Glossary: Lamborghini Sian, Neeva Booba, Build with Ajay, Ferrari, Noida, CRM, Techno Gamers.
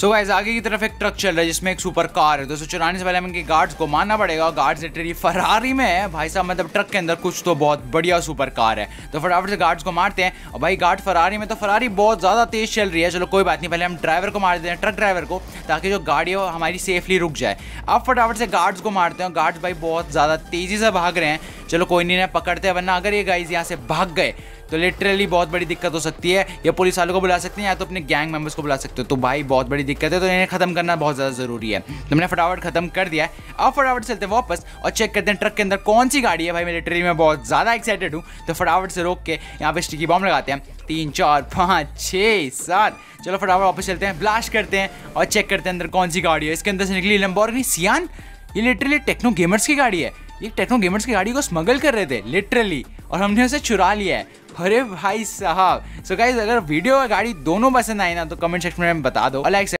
So guys आगे की तरफ एक ट्रक चल रहा है जिसमें एक सुपर कार है। 294 से पहले हमें गार्ड्स को मारना पड़ेगा। गार्ड्स लिटरली फरारी में है भाई साहब, मतलब ट्रक के अंदर कुछ तो बहुत बढ़िया सुपर कार है। तो फटाफट से गार्ड्स को मारते हैं। और भाई गार्ड फरारी में, तो फरारी बहुत ज़्यादा तेज चल रही है। चलो कोई बात नहीं, पहले हम ड्राइवर को मार देते हैं, ट्रक ड्राइवर को, ताकि जो गाड़ी हो हमारी सेफली रुक जाए। अब फटाफट से गार्ड्स को मारते हैं। गार्ड्स भाई बहुत ज़्यादा तेज़ी से भाग रहे हैं। चलो कोई नहीं, इन्हें पकड़ते हैं, वरना अगर ये गाइस यहाँ से भाग गए तो लिटरली बहुत बड़ी दिक्कत हो सकती है। या पुलिस वालों को बुला सकते हैं या तो अपने गैंग मेंबर्स को बुला सकते हो। तो भाई बहुत बड़ी दिक्कत है, तो इन्हें खत्म करना बहुत ज़्यादा ज़रूरी है। तो हमने फटाफट खत्म कर दिया है। अब फटाफट चलते हैं वापस और चेक करते हैं ट्रक के अंदर कौन सी गाड़ी है। भाई मैं लिटरली में बहुत ज़्यादा एक्साइटेड हूँ। तो फटाफट से रोक के यहाँ पर स्टिकी बॉम्ब लगाते हैं। 3 4 5 6 7। चलो फटाफट वापस चलते हैं, ब्लास्ट करते हैं और चेक करते हैं अंदर कौन सी गाड़ी है। इसके अंदर से निकली लैम्बोर्गिनी सियान। ये लिटरली टेक्नो गेमर्स की गाड़ी है। ये टेक्नो गेमर्स की गाड़ी को स्मगल कर रहे थे लिटरली, और हमने उसे चुरा लिया है। अरे भाई साहब। सो गाइस अगर वीडियो और गाड़ी दोनों पसंद आए ना तो कमेंट सेक्शन में बता दो। और लाइक